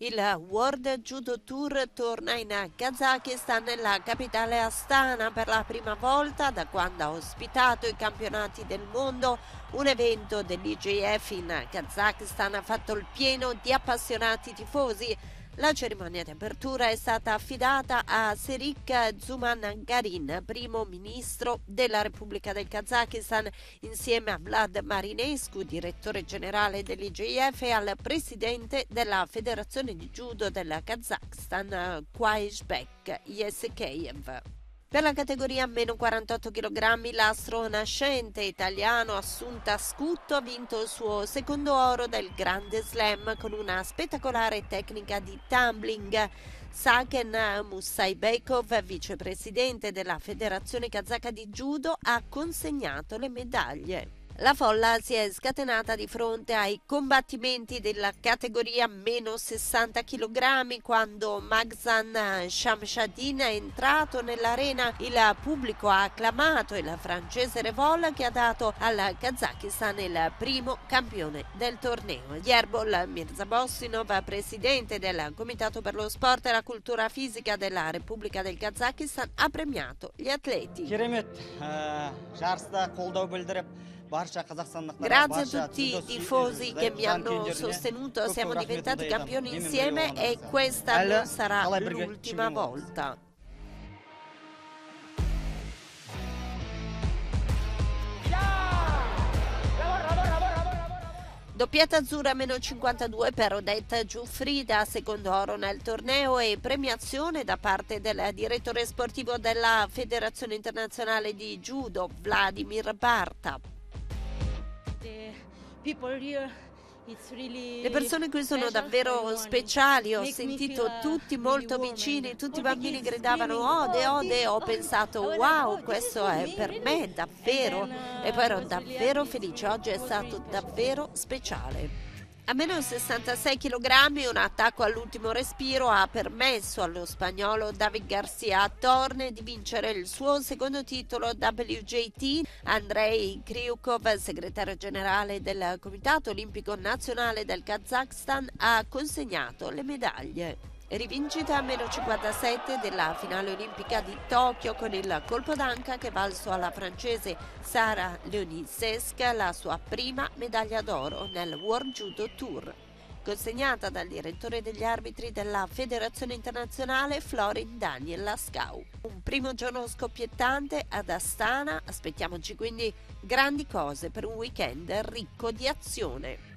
Il World Judo Tour torna in Kazakistan, nella capitale Astana, per la prima volta da quando ha ospitato i campionati del mondo. Un evento dell'IJF in Kazakistan ha fatto il pieno di appassionati tifosi. La cerimonia di apertura è stata affidata a Serik Zuman-Garin, primo ministro della Repubblica del Kazakistan, insieme a Vlad Marinescu, direttore generale dell'IJF, e al presidente della Federazione di Judo del Kazakistan, Khuaishbek Yeskeyev. Per la categoria meno 48 kg l'astro nascente italiano Assunta Scutto ha vinto il suo secondo oro del Grande Slam con una spettacolare tecnica di tumbling. Saken Musaibekov, vicepresidente della Federazione Kazaka di Judo, ha consegnato le medaglie. La folla si è scatenata di fronte ai combattimenti della categoria meno 60 kg quando Magzan Shamshadin è entrato nell'arena. Il pubblico ha acclamato il francese Revol, che ha dato al Kazakistan il primo campione del torneo. Yerbol Mirzabossinov, presidente del Comitato per lo Sport e la Cultura Fisica della Repubblica del Kazakistan, ha premiato gli atleti. Grazie a tutti i tifosi che mi hanno sostenuto, siamo diventati campioni insieme e questa non sarà l'ultima volta. Doppietta azzurra meno 52 per Odette Giuffrida, secondo oro nel torneo e premiazione da parte del direttore sportivo della Federazione Internazionale di Judo, Vladimir Bartap. Le persone qui sono davvero speciali, ho sentito tutti molto vicini, tutti i bambini gridavano Ode, Ode, ho pensato wow, questo è per me davvero, e poi ero davvero felice, oggi è stato davvero speciale. A meno 66 kg un attacco all'ultimo respiro ha permesso allo spagnolo David Garcia Torne di vincere il suo secondo titolo WJT. Andrei Kriukov, segretario generale del Comitato Olimpico Nazionale del Kazakistan, ha consegnato le medaglie. Rivincita a meno 57 della finale olimpica di Tokyo con il colpo d'anca che valso alla francese Sarah Leonisesca la sua prima medaglia d'oro nel World Judo Tour, consegnata dal direttore degli arbitri della Federazione Internazionale Florin Daniel Lascau. Un primo giorno scoppiettante ad Astana, aspettiamoci quindi grandi cose per un weekend ricco di azione.